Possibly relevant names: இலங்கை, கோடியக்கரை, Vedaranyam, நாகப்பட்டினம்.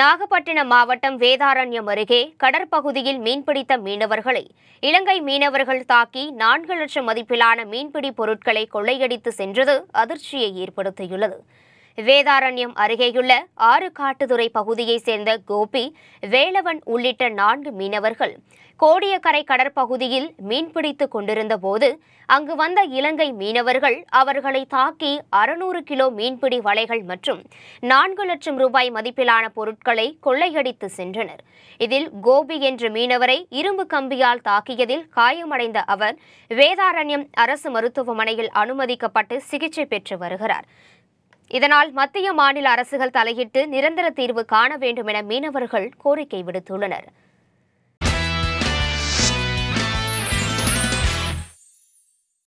நாகப்பட்டினம் மாவட்டம் வேதாரண்யம் அருகே கடற்பகுதியில் மீன்பிடித்த மீனவர்களை இலங்கை மீனவர்கள் தாக்கி 4 லட்சம் மதிப்பிலான மீன்பிடி பொருட்களை கொள்ளையடித்து சென்றது அதிர்ச்சியை ஏற்படுத்தியுள்ளது. வேதாரண்யம் அருகேயுள்ள 6 காட்டுதுறை பகுதியைச் சேர்ந்த கோபி, வேலவன் உள்ளிட்ட 4 மீனவர்கள் கோடியக்கரை கடற்பகுதியில் மீன்பிடித்துக் கொண்டிருந்தபோது அங்கு வந்த இலங்கை மீனவர்கள் அவர்களை தாக்கி 600 கிலோ மீன்பிடி வலைகள் மற்றும் 4 லட்சம் ரூபாய் மதிப்பிலான பொருட்களை கொள்ளையடித்து சென்றனர். இதில் கோபி என்ற மீனவரை இரும்பு கம்பியால் தாக்கியதில் காயமடைந்த அவர் வேதாரண்யம் அரசு மருத்துவமனையில் அனுமதிக்கப்பட்டு சிகிச்சை பெற்று வருகிறார். இதனால் மத்திய மாநில அரசுகள் தலையிட்டு நிரந்தர தீர்வு காண வேண்டும் என மீனவர்கள் கோரிக்கை விடுத்துள்ளனர்.